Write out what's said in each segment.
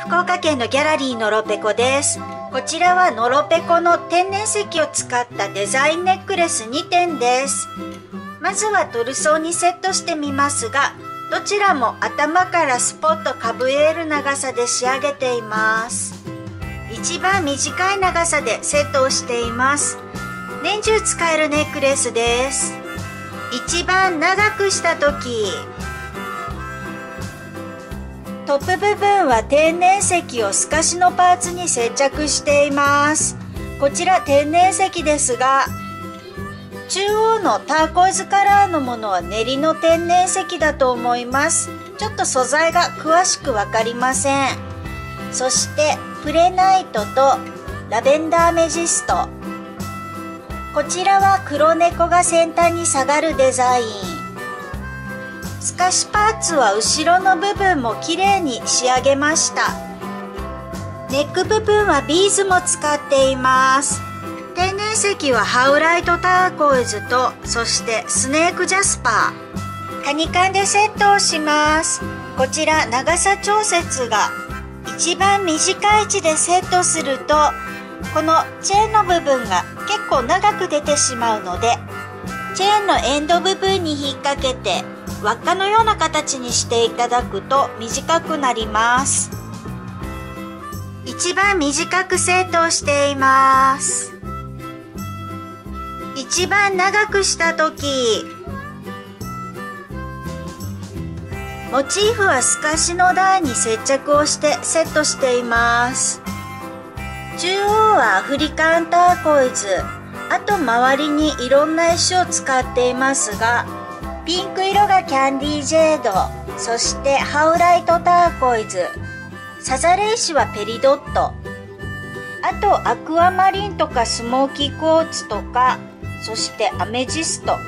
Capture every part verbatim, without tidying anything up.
福岡県のギャラリーのろぺこです。こちらはのろぺこの天然石を使ったデザインネックレスにてんです。まずはトルソーにセットしてみますが、どちらも頭からスポッとかぶえる長さで仕上げています。一番短い長さでセットをしています。年中使えるネックレスです。一番長くした時、トップ部分は天然石を透かしのパーツに接着しています。こちら天然石ですが、中央のターコイズカラーのものは練りの天然石だと思います。ちょっと素材が詳しく分かりません。そしてプレナイトとラベンダーメジスト、こちらは黒猫が先端に下がるデザイン。透かしパーツは後ろの部分も綺麗に仕上げました。ネック部分はビーズも使っています。天然石はハウライトターコイズと、そしてスネークジャスパー、カニカンでセットをします。こちら長さ調節が一番短い位置でセットすると、このチェーンの部分が結構長く出てしまうので、チェーンのエンド部分に引っ掛けて輪っかのような形にしていただくと短くなります。一番短くセットをしています。一番長くした時、モチーフは透かしの台に接着をしてセットしています。中央はアフリカンターコイズ、あと周りにいろんな石を使っていますが、ピンク色がキャンディージェード、そしてハウライトターコイズ、サザレ石はペリドット、あとアクアマリンとかスモーキーコーツとか、そしてアメジスト、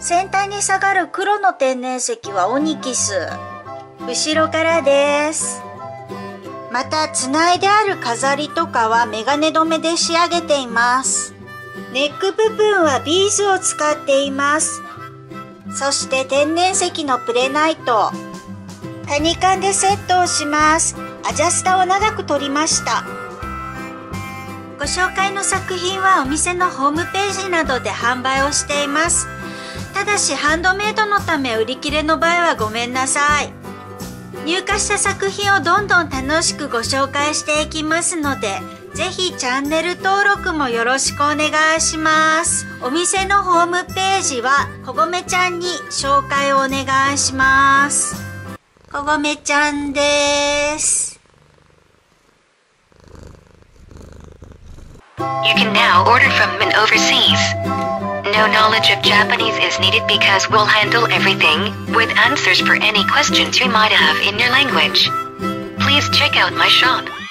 先端に下がる黒の天然石はオニキス、後ろからです。またつないである飾りとかはメガネ留めで仕上げています。ネック部分はビーズを使っています。そして天然石のプレナイト、カニカンでセットをします。アジャスタを長く取りました。ご紹介の作品はお店のホームページなどで販売をしています。ただしハンドメイドのため売り切れの場合はごめんなさい。入荷した作品をどんどん楽しくご紹介していきますので、ぜひチャンネル登録もよろしくお願いします。お店のホームページはこごめちゃんに紹介をお願いします。こごめちゃんです。You can now order from Minne overseas. No knowledge of Japanese is needed because we'll handle everything with answers for any questions you might have in your language. Please check out my shop.